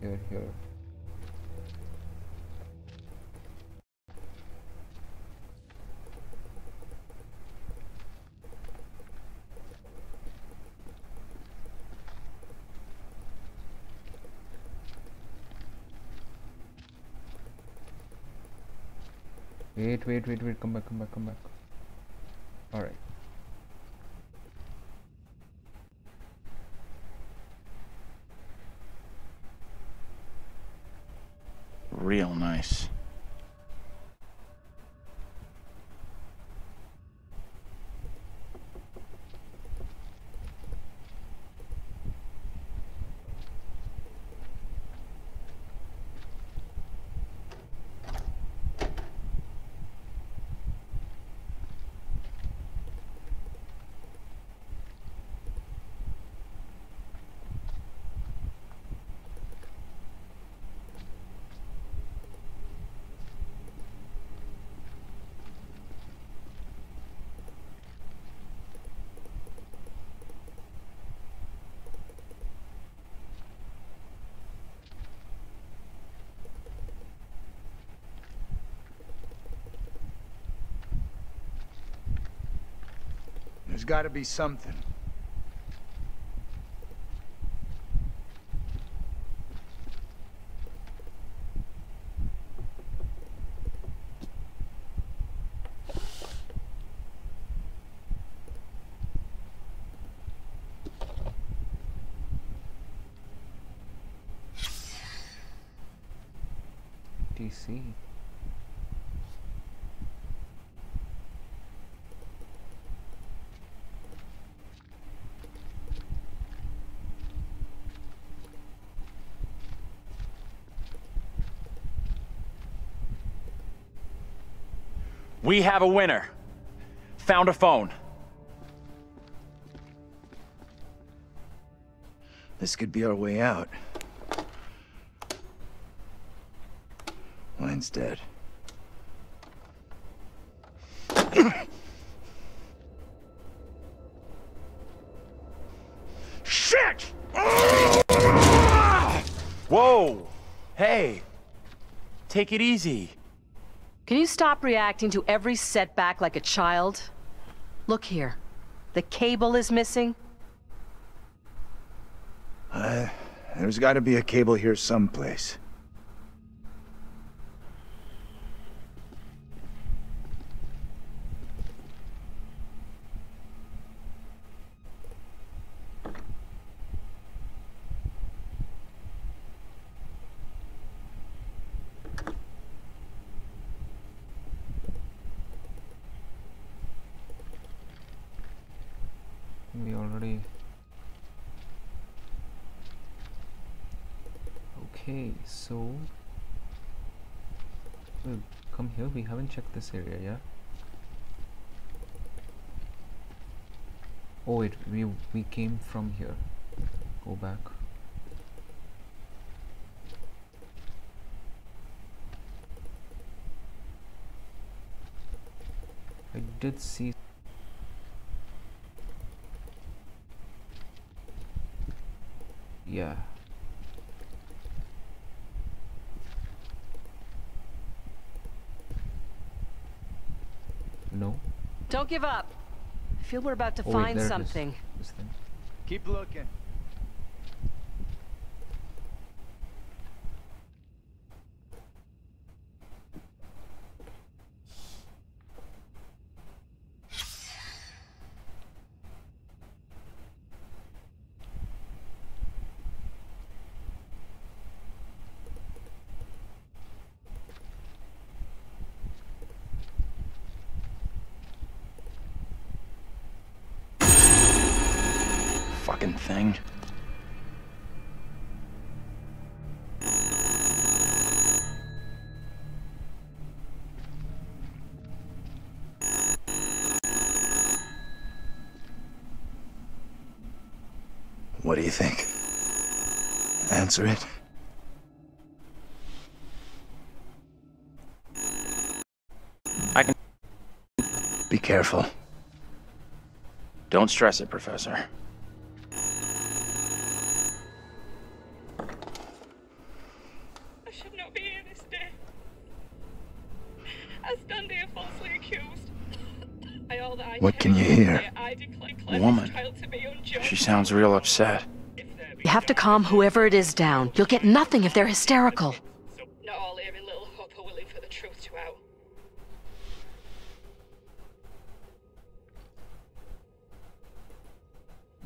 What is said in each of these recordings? Here. Wait, come back. Alright. Real nice. There's got to be something. TC. We have a winner. Found a phone. This could be our way out. Mine's dead. Shit! Whoa! Hey, take it easy. Can you stop reacting to every setback like a child? Look here. The cable is missing. There's got to be a cable here someplace. So we'll come here. We haven't checked this area, yeah. Oh wait, we came from here. Go back. I did see. Yeah. No. Don't give up. I feel we're about to find something. This thing. Keep looking. Thing. What do you think? Answer it. I can. Be careful. Don't stress it, Professor. What can you hear? Woman. She sounds real upset. You have to calm whoever it is down. You'll get nothing if they're hysterical. Not all here in Little Hope are willing for the truth to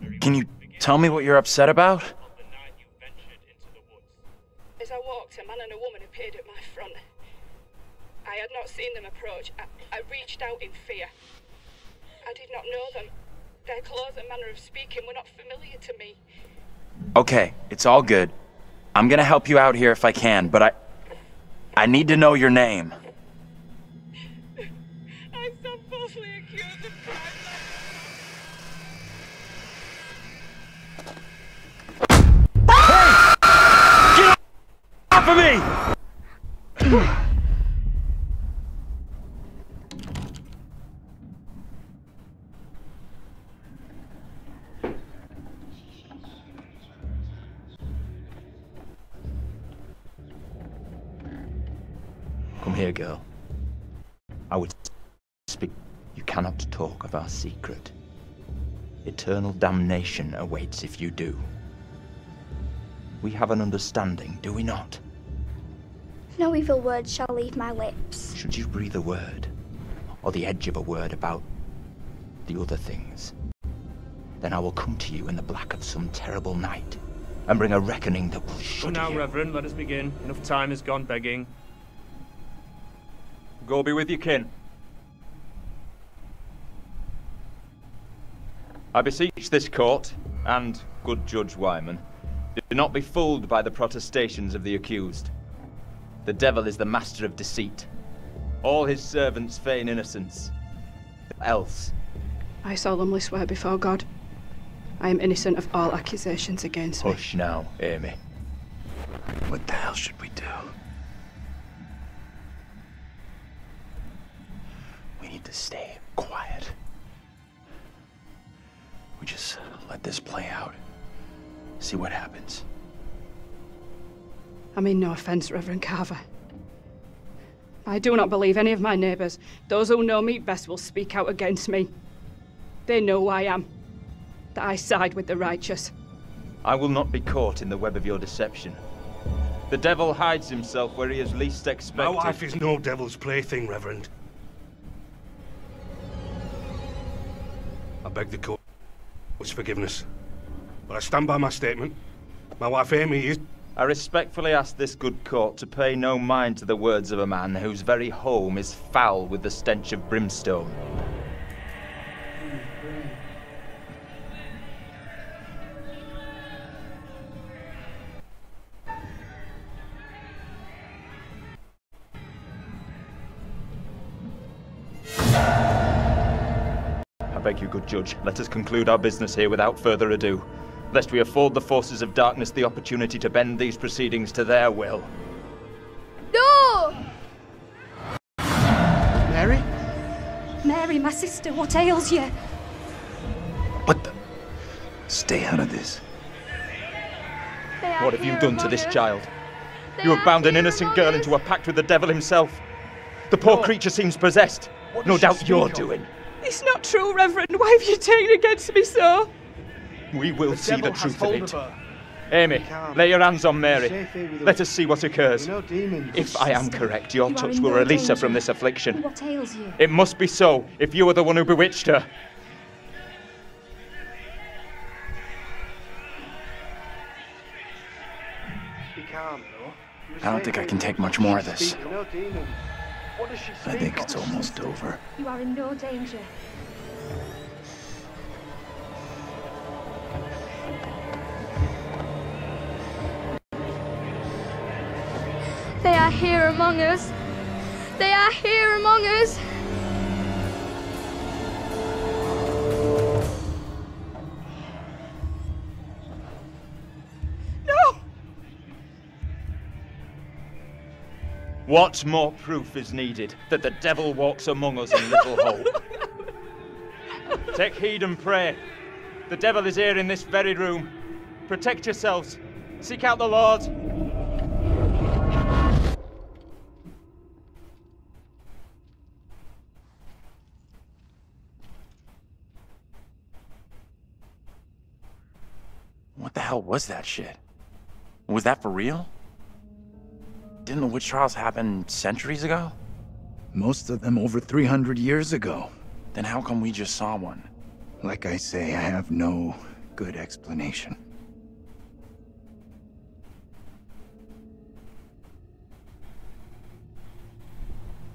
out. Can you tell me what you're upset about? As I walked, a man and a woman appeared at my front. I had not seen them approach. I reached out in fear. I did not know them. Their clothes and manner of speaking were not familiar to me. Okay, it's all good. I'm gonna help you out here if I can, but I need to know your name. I'm so falsely accused of crime. Hey! Get off of me! Here, girl. I would speak. You cannot talk of our secret. Eternal damnation awaits if you do. We have an understanding, do we not? No evil word shall leave my lips. Should you breathe a word, or the edge of a word about the other things, then I will come to you in the black of some terrible night, and bring a reckoning that will shudder you. Now, Reverend, let us begin. Enough time has gone begging. Go be with your kin. I beseech this court, and good Judge Wyman, do not be fooled by the protestations of the accused. The devil is the master of deceit. All his servants feign innocence. What else? I solemnly swear before God, I am innocent of all accusations against me. Hush now, Amy. What the hell should we do? To stay quiet. We just let this play out. See what happens. I mean no offense, Reverend Carver. I do not believe any of my neighbors. Those who know me best will speak out against me. They know who I am. That I side with the righteous. I will not be caught in the web of your deception. The devil hides himself where he is least expected. My wife is no devil's plaything, Reverend. I beg the court's forgiveness, but I stand by my statement. My wife Amy is... I respectfully ask this good court to pay no mind to the words of a man whose very home is foul with the stench of brimstone. Good Judge, let us conclude our business here without further ado, lest we afford the forces of darkness the opportunity to bend these proceedings to their will. No! Mary? Mary, my sister, what ails you? What the? Stay out of this. What have you done to this child? You have bound an innocent girl into a pact with the devil himself. The poor creature seems possessed. No doubt you're doing. It's not true, Reverend. Why have you taken against me so? We will see the truth of it. Amy, lay your hands on Mary. Let us see what occurs. If I am correct, your touch will release her from this affliction. What ails you? It must be so, if you are the one who bewitched her. I don't think I can take much more of this. I think it's almost over. You are in no danger. They are here among us. They are here among us. What more proof is needed that the devil walks among us in Little Hope? Take heed and pray. The devil is here in this very room. Protect yourselves. Seek out the Lord. What the hell was that shit? Was that for real? Didn't the witch trials happen centuries ago? Most of them over 300 years ago. Then how come we just saw one? Like I say, I have no good explanation.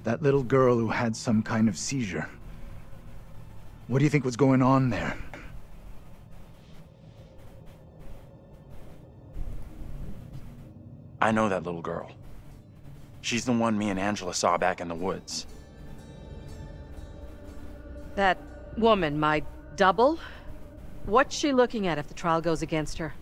That little girl who had some kind of seizure. What do you think was going on there? I know that little girl. She's the one me and Angela saw back in the woods. That woman, my double? What's she looking at if the trial goes against her?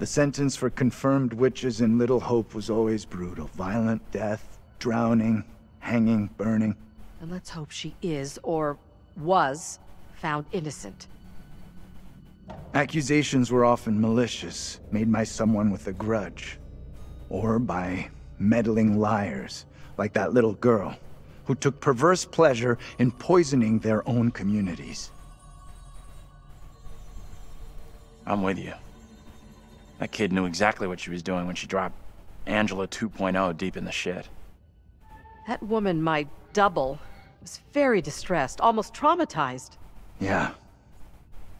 The sentence for confirmed witches in Little Hope was always brutal. Violent death, drowning, hanging, burning. And let's hope she is, or was, found innocent. Accusations were often malicious, made by someone with a grudge. Or by meddling liars, like that little girl, who took perverse pleasure in poisoning their own communities. I'm with you. That kid knew exactly what she was doing when she dropped Angela 2.0 deep in the shit. That woman, my double, was very distressed, almost traumatized. Yeah.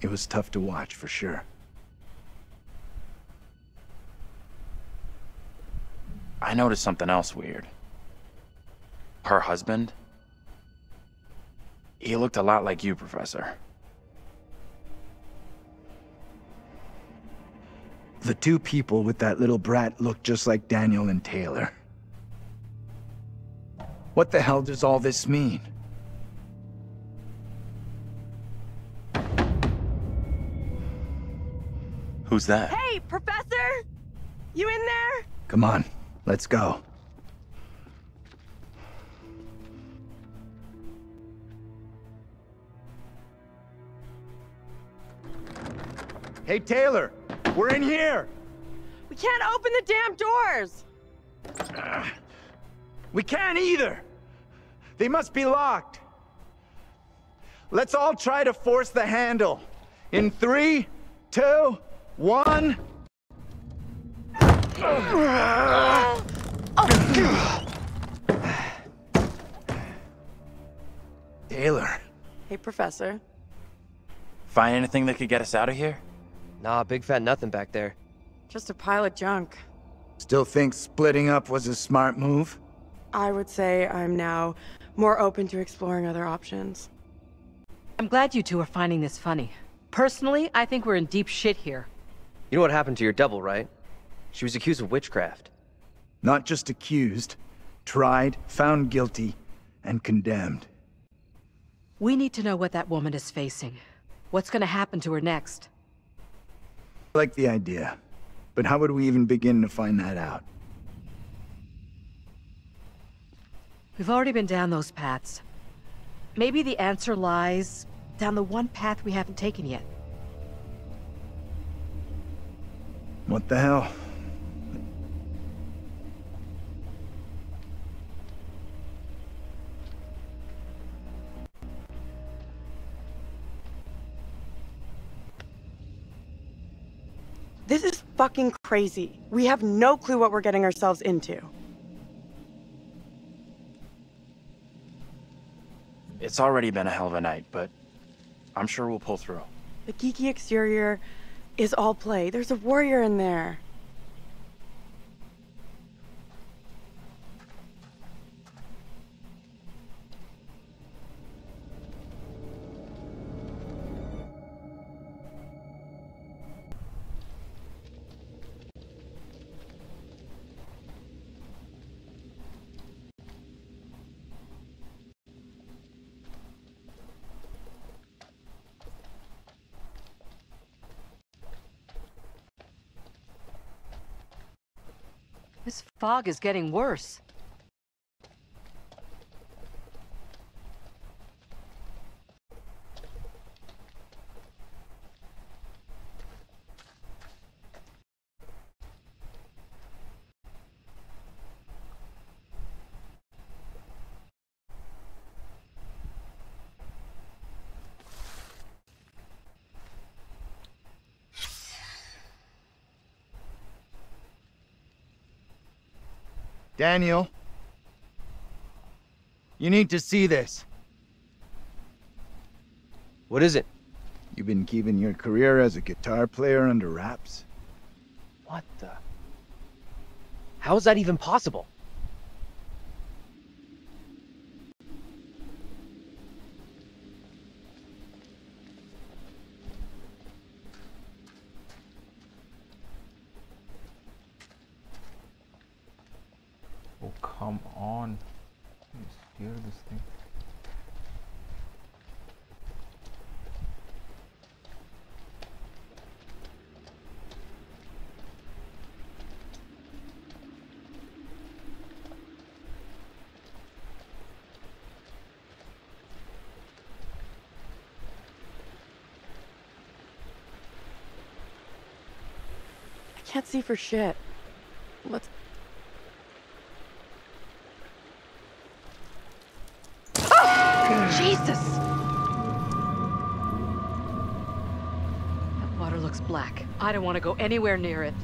It was tough to watch, for sure. I noticed something else weird. Her husband? He looked a lot like you, Professor. The two people with that little brat looked just like Daniel and Taylor. What the hell does all this mean? Who's that? Hey, Professor! You in there? Come on. Let's go. Hey, Taylor! We're in here! We can't open the damn doors! We can't either! They must be locked. Let's all try to force the handle. In 3, 2, 1... Taylor. Hey, Professor. Find anything that could get us out of here? Nah, big fat nothing back there. Just a pile of junk. Still think splitting up was a smart move? I would say I'm now more open to exploring other options. I'm glad you two are finding this funny. Personally, I think we're in deep shit here. You know what happened to your double, right? She was accused of witchcraft. Not just accused, tried, found guilty, and condemned. We need to know what that woman is facing. What's going to happen to her next? I like the idea, but how would we even begin to find that out? We've already been down those paths. Maybe the answer lies down the one path we haven't taken yet. What the hell? This is fucking crazy. We have no clue what we're getting ourselves into. It's already been a hell of a night, but I'm sure we'll pull through. The geeky exterior is all play. There's a warrior in there. This fog is getting worse. Daniel, you need to see this. What is it? You've been keeping your career as a guitar player under wraps? What the? How is that even possible? Oh, come on. Let me steer this thing. I can't see for shit. What's... Oh! Jesus! That water looks black. I don't want to go anywhere near it.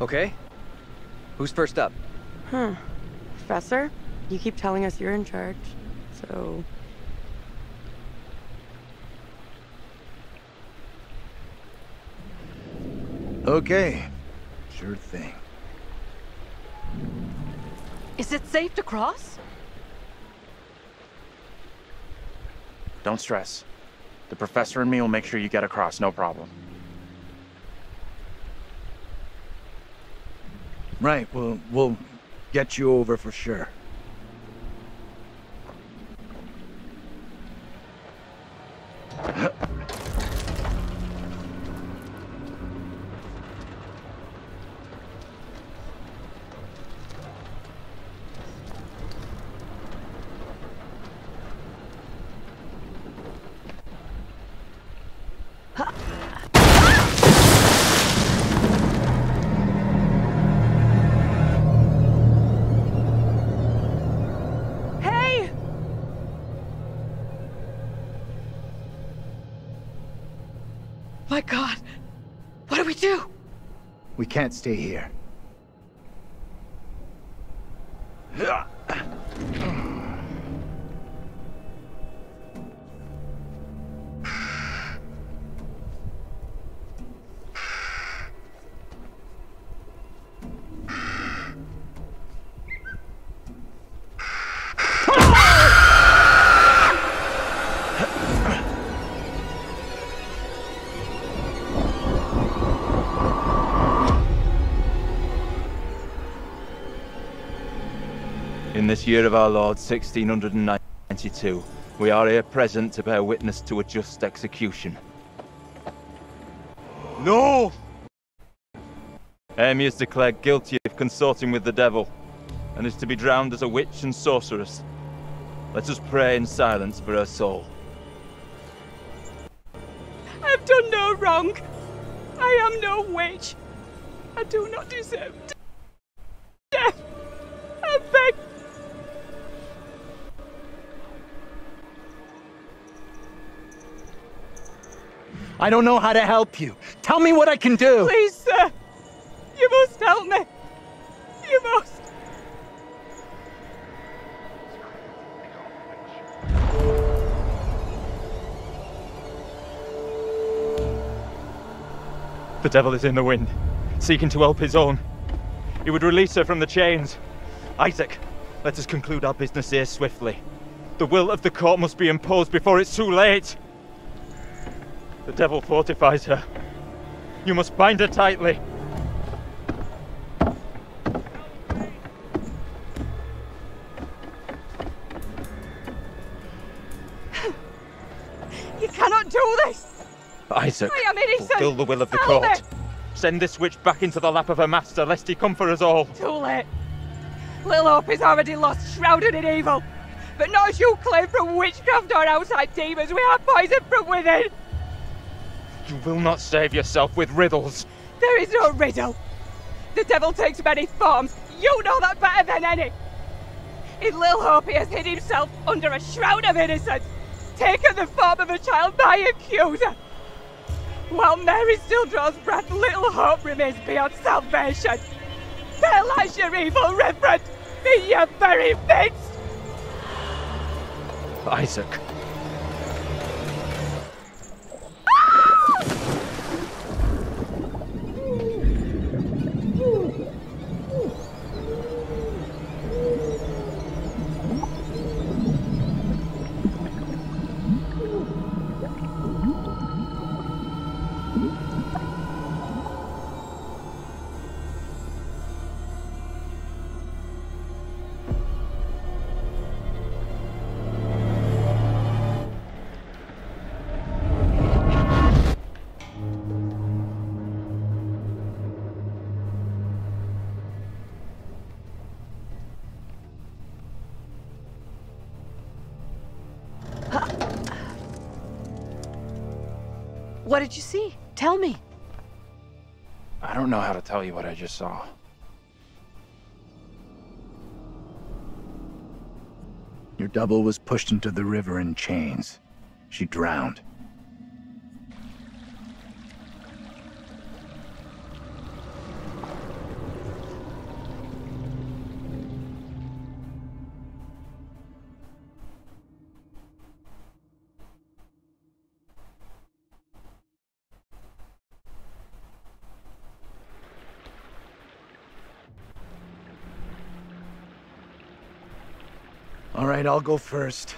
Okay. Who's first up? Huh. Professor, you keep telling us you're in charge, so... Okay. Sure thing. Is it safe to cross? Don't stress. The professor and me will make sure you get across, no problem. Right, we'll get you over for sure. Can't stay here. This year of our Lord 1692, we are here present to bear witness to a just execution. No! Hermione is declared guilty of consorting with the devil, and is to be drowned as a witch and sorceress. Let us pray in silence for her soul. I have done no wrong. I am no witch. I do not deserve death. I beg. I don't know how to help you. Tell me what I can do. Please, sir. You must help me. You must. The devil is in the wind, seeking to help his own. He would release her from the chains. Isaac, let us conclude our business here swiftly. The will of the court must be imposed before it's too late. The devil fortifies her. You must bind her tightly. You cannot do this! Isaac, I am innocent. Fulfill the will of the court. Help me. Send this witch back into the lap of her master, lest he come for us all. Too late. Little Hope is already lost, shrouded in evil. But not as you claim from witchcraft or outside demons. We are poisoned from within. You will not save yourself with riddles. There is no riddle. The devil takes many forms. You know that better than any. In Little Hope, he has hid himself under a shroud of innocence, taken the form of a child by accuser. While Mary still draws breath, Little Hope remains beyond salvation. There lies your evil, Reverend, in your very midst! Isaac. What did you see? Tell me. I don't know how to tell you what I just saw. Your double was pushed into the river in chains. She drowned. All right, I'll go first.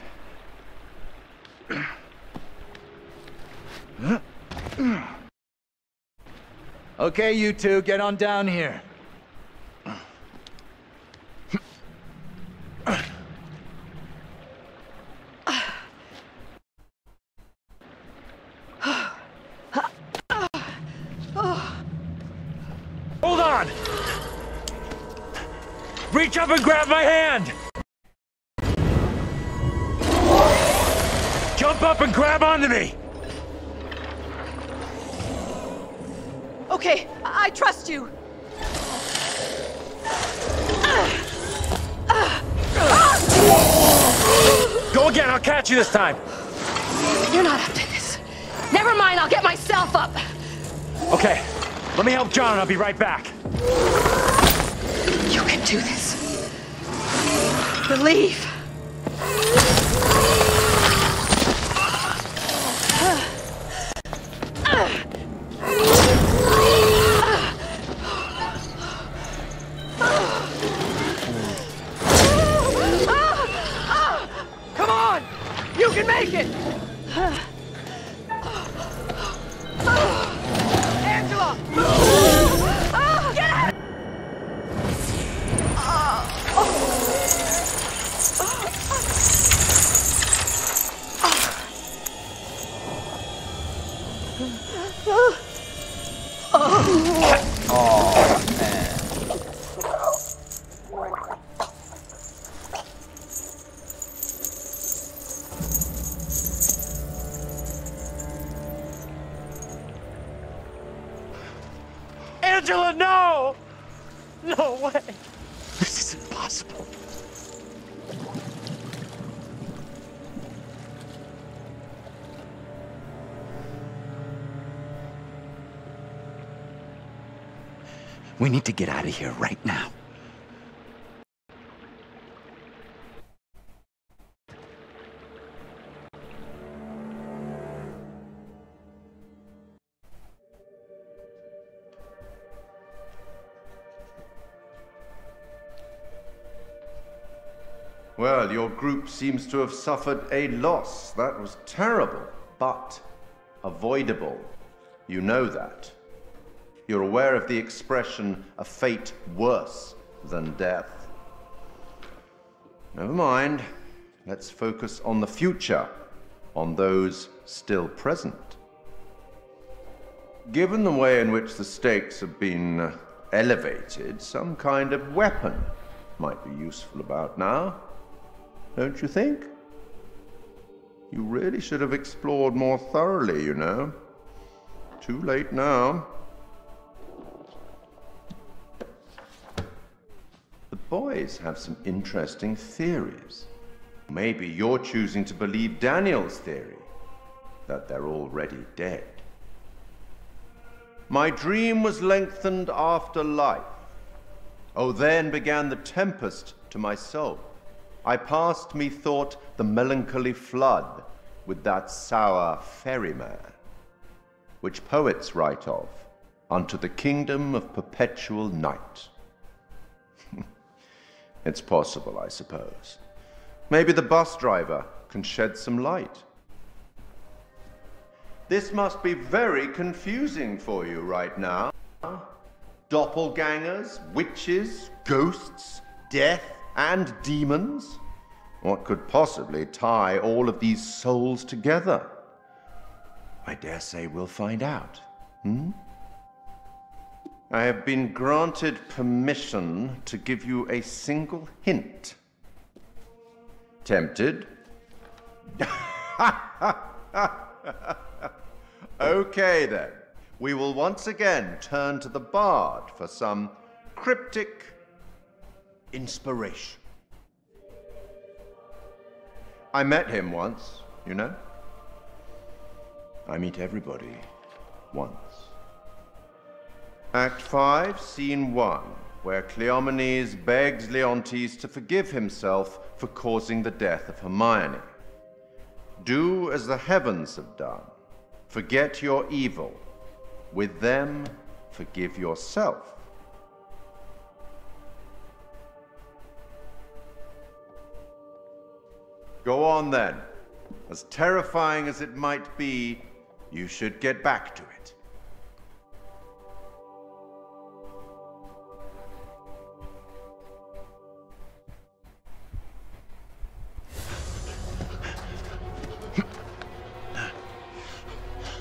Okay, you two, get on down here. Hold on! Reach up and grab my hand! Jump up and grab onto me! Okay, I trust you. Go again, I'll catch you this time. You're not up to this. Never mind, I'll get myself up. Okay, let me help John and I'll be right back. You can do this. Believe. Angela! Get out! Angela, no! No way! This is impossible. We need to get out of here right now. Well, your group seems to have suffered a loss. That was terrible, but avoidable. You know that. You're aware of the expression, a fate worse than death. Never mind. Let's focus on the future, on those still present. Given the way in which the stakes have been elevated, some kind of weapon might be useful about now. Don't you think? You really should have explored more thoroughly, you know. Too late now. boys have some interesting theories. Maybe you're choosing to believe Daniel's theory, that they're already dead. My dream was lengthened after life. Oh, then began the tempest to my soul. I passed, methought, the melancholy flood with that sour ferryman, which poets write of, unto the kingdom of perpetual night. It's possible, I suppose. Maybe the bus driver can shed some light. This must be very confusing for you right now. Doppelgangers, witches, ghosts, death, and demons. What could possibly tie all of these souls together? I dare say we'll find out, I have been granted permission to give you a single hint. Tempted? Okay then, we will once again turn to the bard for some cryptic inspiration. I met him once, you know. I meet everybody once. Act 5, Scene 1, where Cleomenes begs Leontes to forgive himself for causing the death of Hermione. Do as the heavens have done. Forget your evil. With them, forgive yourself. Go on then. As terrifying as it might be, you should get back to it.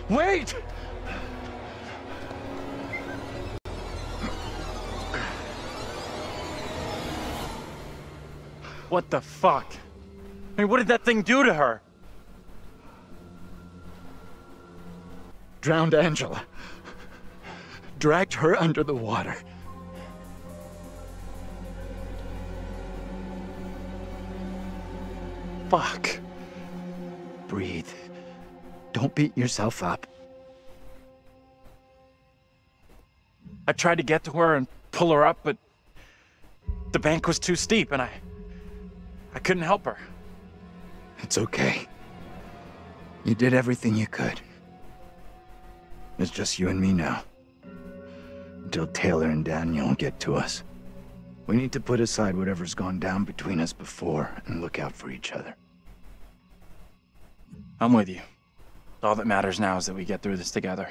Wait! What the fuck? I mean, what did that thing do to her? Drowned Angela. Dragged her under the water. Fuck. Breathe. Don't beat yourself up. I tried to get to her and pull her up, but the bank was too steep and I couldn't help her. It's okay. You did everything you could. It's just you and me now. Until Taylor and Daniel get to us. We need to put aside whatever's gone down between us before and look out for each other. I'm with you. All that matters now is that we get through this together.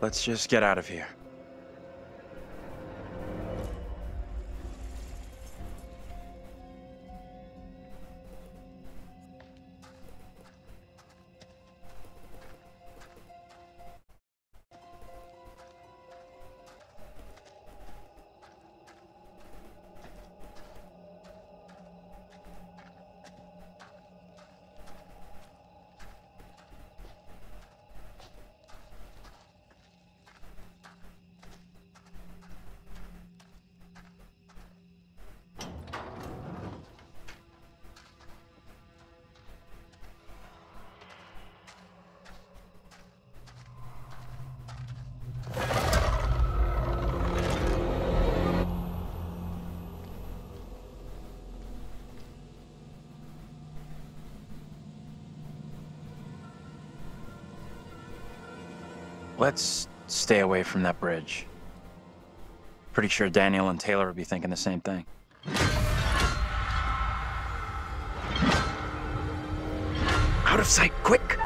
Let's just get out of here. Let's stay away from that bridge. Pretty sure Daniel and Taylor would be thinking the same thing. Out of sight, quick!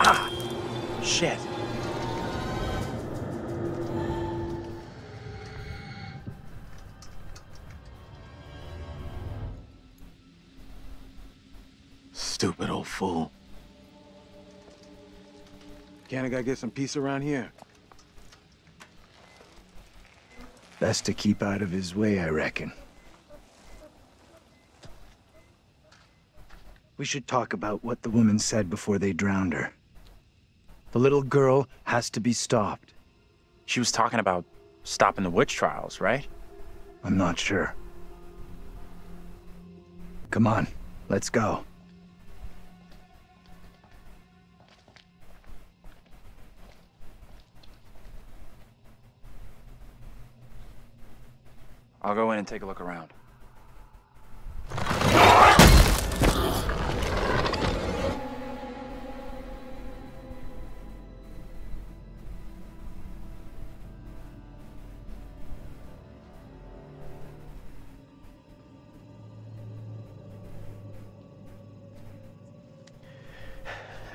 Ah! Shit. Stupid old fool. Can't I gotta get some peace around here? Best to keep out of his way, I reckon. We should talk about what the woman said before they drowned her. The little girl has to be stopped. She was talking about stopping the witch trials, right? I'm not sure. Come on, let's go. I'll go in and take a look around. I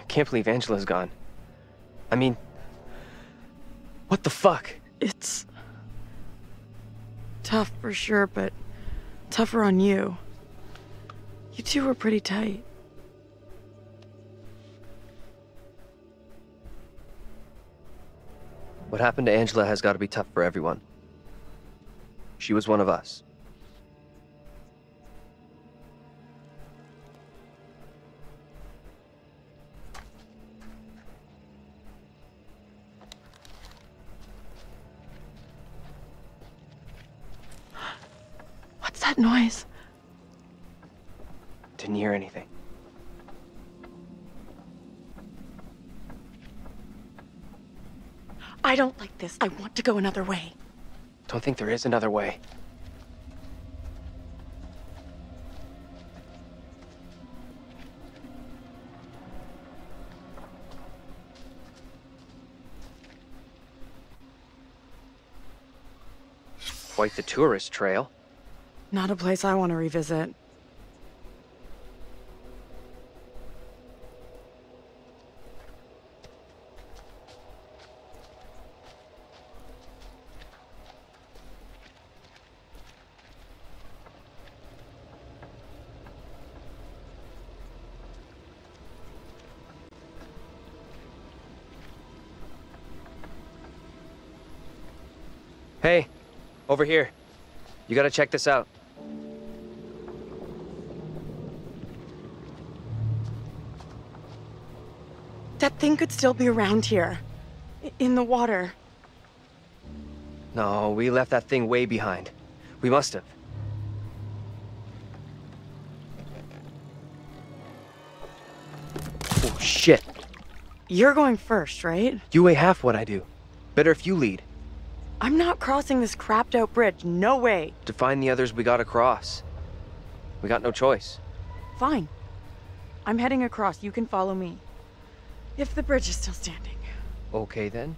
can't believe Angela's gone. I mean, what the fuck? It's tough for sure, but tougher on you. You two were pretty tight. What happened to Angela has got to be tough for everyone. She was one of us. That noise. Didn't hear anything. I don't like this. I want to go another way. Don't think there is another way. Quite the tourist trail. Not a place I want to revisit. Hey, over here. You gotta check this out. That thing could still be around here, in the water. No, we left that thing way behind. We must have. Oh, shit. You're going first, right? You weigh half what I do. Better if you lead. I'm not crossing this crapped out bridge, no way. To find the others, we gotta cross. We got no choice. Fine. I'm heading across, you can follow me. If the bridge is still standing. Okay, then.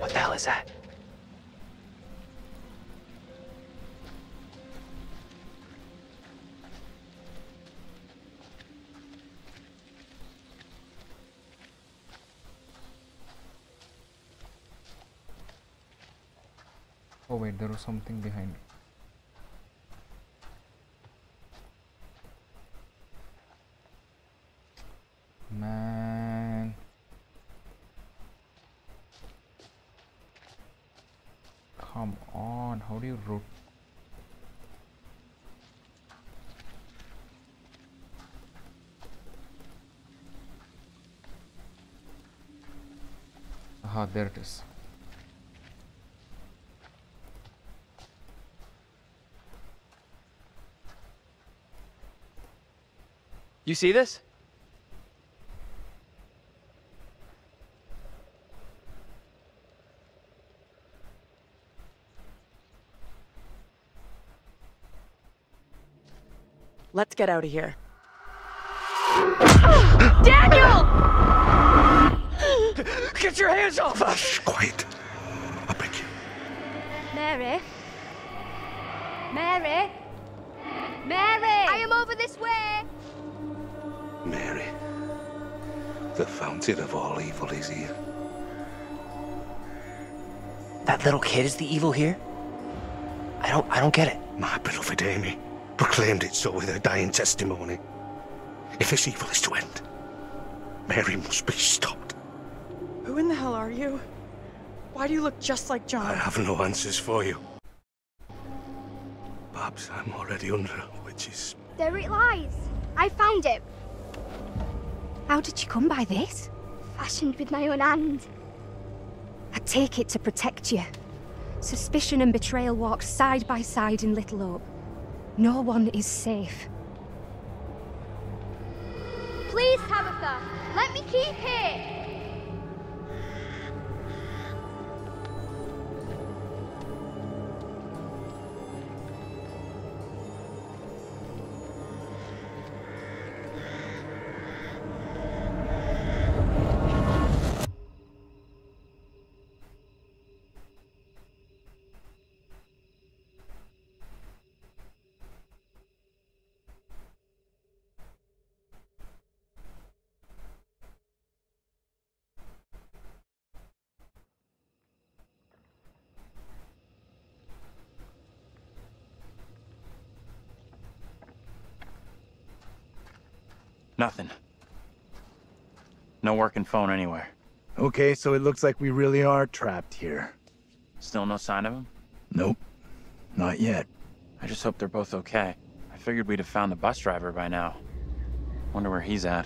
What the hell is that? Oh wait, there was something behind. Man. Come on, how do you root? Aha, there it is. You see this? Let's get out of here. Daniel! Get your hands off us! Shh, quiet. I'll break you. Mary? Mary? Mary! I am over this way! Mary. The fountain of all evil is here. That little kid is the evil here? I don't get it. My beloved Amy proclaimed it so with her dying testimony. If this evil is to end, Mary must be stopped. Who in the hell are you? Why do you look just like John? I have no answers for you. Perhaps I'm already under a witch's. There it lies. I found it. How did you come by this? Fashioned with my own hand. I take it to protect you. Suspicion and betrayal walk side by side in Little Hope. No one is safe. Please, Tabitha, let me keep it. Nothing. No working phone anywhere. Okay, so it looks like we really are trapped here. Still no sign of him? Nope. Not yet. I just hope they're both okay. I figured we'd have found the bus driver by now. Wonder where he's at.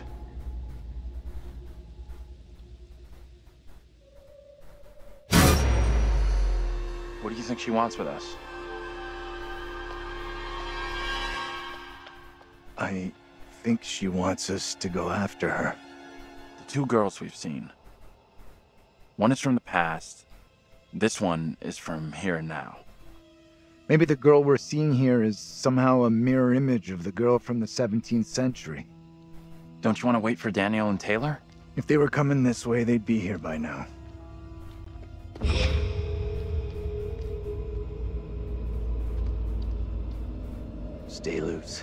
What do you think she wants with us? I think she wants us to go after her. The two girls we've seen. One is from the past. This one is from here and now. Maybe the girl we're seeing here is somehow a mirror image of the girl from the 17th century. Don't you want to wait for Daniel and Taylor? If they were coming this way, they'd be here by now. Stay loose.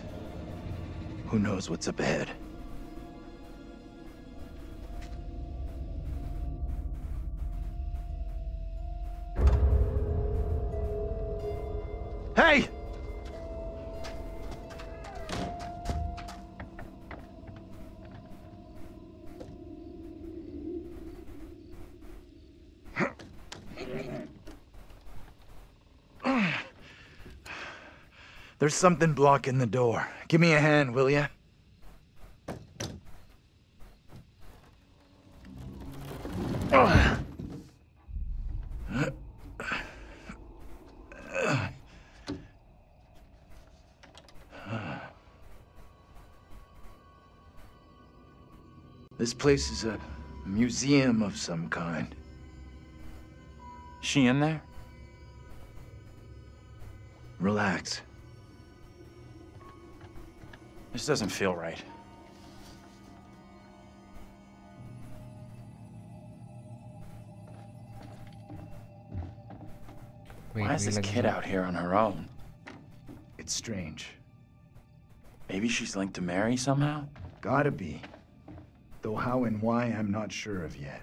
Who knows what's up ahead? Hey! There's something blocking the door. Give me a hand, will ya? This place is a museum of some kind. She in there? Relax. This doesn't feel right. Why is this kid out here on her own? It's strange. Maybe she's linked to Mary somehow? Gotta be. Though how and why, I'm not sure of yet.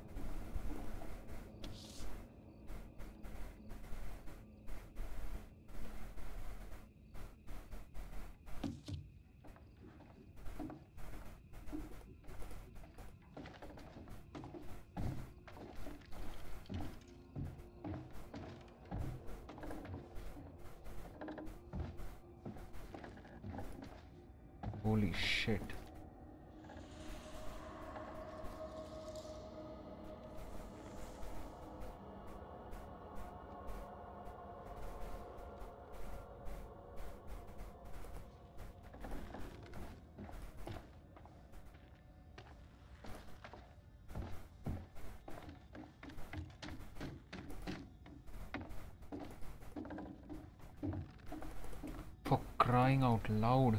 Holy shit. For crying out loud.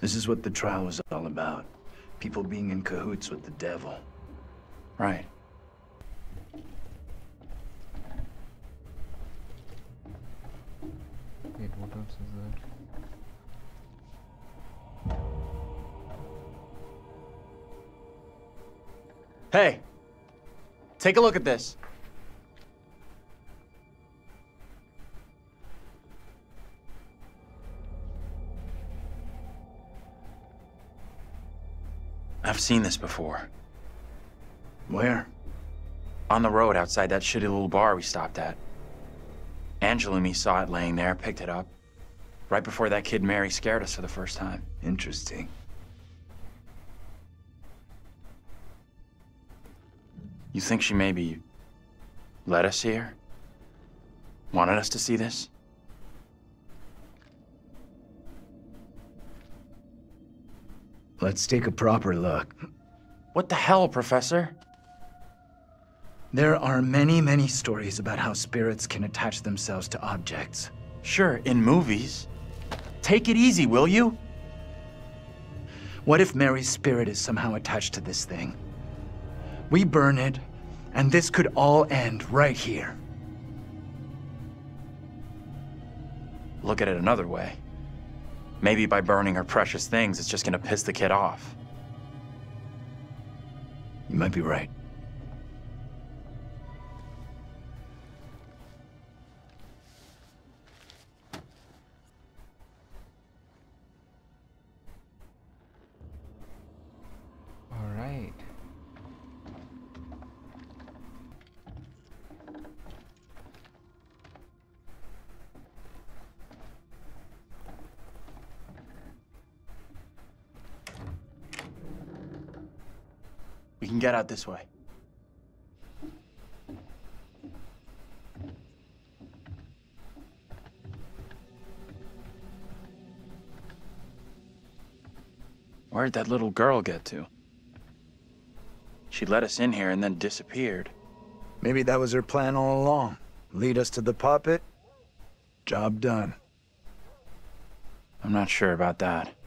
This is what the trial was all about. People being in cahoots with the devil. Right. Wait, what else is there? Hey, take a look at this. I've seen this before. Where? On the road outside that shitty little bar we stopped at. Angela and me saw it laying there, picked it up. Right before that kid Mary scared us for the first time. Interesting. You think she maybe led us here? Wanted us to see this? Let's take a proper look. What the hell, Professor? There are many, many stories about how spirits can attach themselves to objects. Sure, in movies. Take it easy, will you? What if Mary's spirit is somehow attached to this thing? We burn it, and this could all end right here. Look at it another way. Maybe by burning her precious things, it's just gonna piss the kid off. You might be right. Get out this way. Where'd that little girl get to? She let us in here and then disappeared. Maybe that was her plan all along. Lead us to the puppet. Job done. I'm not sure about that.